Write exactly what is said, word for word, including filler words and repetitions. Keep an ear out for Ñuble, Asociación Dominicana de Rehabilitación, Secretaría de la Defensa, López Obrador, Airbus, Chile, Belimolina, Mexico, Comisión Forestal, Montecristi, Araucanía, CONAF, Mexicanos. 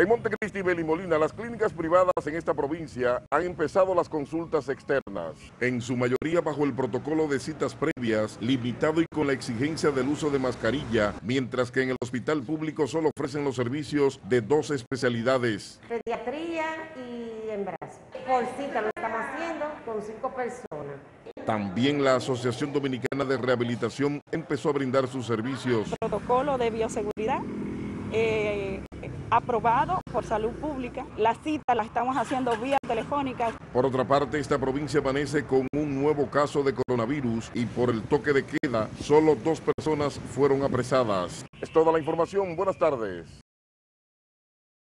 En Montecristi y Belimolina, las clínicas privadas en esta provincia han empezado las consultas externas, en su mayoría bajo el protocolo de citas previas, limitado y con la exigencia del uso de mascarilla, mientras que en el hospital público solo ofrecen los servicios de dos especialidades: pediatría y embarazo. Por cita lo estamos haciendo con cinco personas. También la Asociación Dominicana de Rehabilitación empezó a brindar sus servicios. Protocolo de bioseguridad. Eh, aprobado por salud pública. La cita la estamos haciendo vía telefónica. Por otra parte, esta provincia amanece con un nuevo caso de coronavirus y por el toque de queda, solo dos personas fueron apresadas. Es toda la información. Buenas tardes.